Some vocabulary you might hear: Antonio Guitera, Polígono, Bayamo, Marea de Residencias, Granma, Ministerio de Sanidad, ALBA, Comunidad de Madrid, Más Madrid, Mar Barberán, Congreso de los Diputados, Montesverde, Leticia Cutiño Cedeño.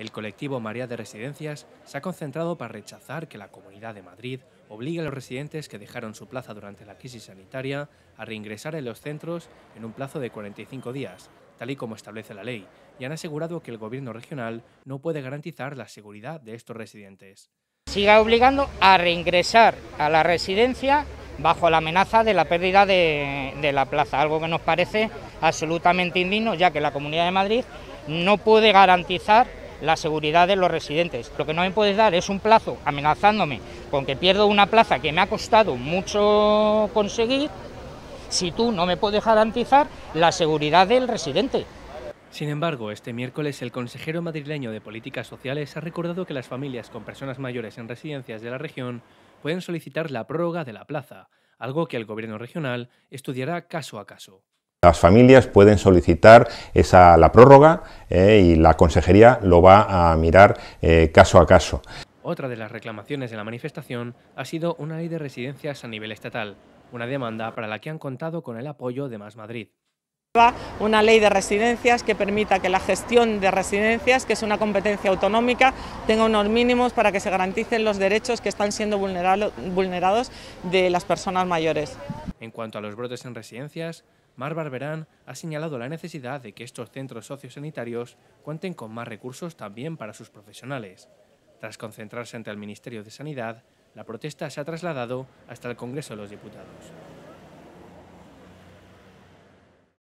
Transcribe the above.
El colectivo Marea de Residencias se ha concentrado para rechazar que la Comunidad de Madrid obligue a los residentes que dejaron su plaza durante la crisis sanitaria a reingresar en los centros en un plazo de 45 días, tal y como establece la ley, y han asegurado que el Gobierno regional no puede garantizar la seguridad de estos residentes. Siga obligando a reingresar a la residencia bajo la amenaza de la pérdida de la plaza, algo que nos parece absolutamente indigno, ya que la Comunidad de Madrid no puede garantizar la seguridad de los residentes. Lo que no me puedes dar es un plazo amenazándome con que pierdo una plaza que me ha costado mucho conseguir, si tú no me puedes garantizar la seguridad del residente. Sin embargo, este miércoles el consejero madrileño de Políticas Sociales ha recordado que las familias con personas mayores en residencias de la región pueden solicitar la prórroga de la plaza, algo que el Gobierno regional estudiará caso a caso. Las familias pueden solicitar la prórroga y la consejería lo va a mirar caso a caso. Otra de las reclamaciones de la manifestación ha sido una ley de residencias a nivel estatal, una demanda para la que han contado con el apoyo de Más Madrid. Una ley de residencias que permita que la gestión de residencias, que es una competencia autonómica, tenga unos mínimos para que se garanticen los derechos que están siendo vulnerados de las personas mayores. En cuanto a los brotes en residencias, Mar Barberán ha señalado la necesidad de que estos centros sociosanitarios cuenten con más recursos también para sus profesionales. Tras concentrarse ante el Ministerio de Sanidad, la protesta se ha trasladado hasta el Congreso de los Diputados.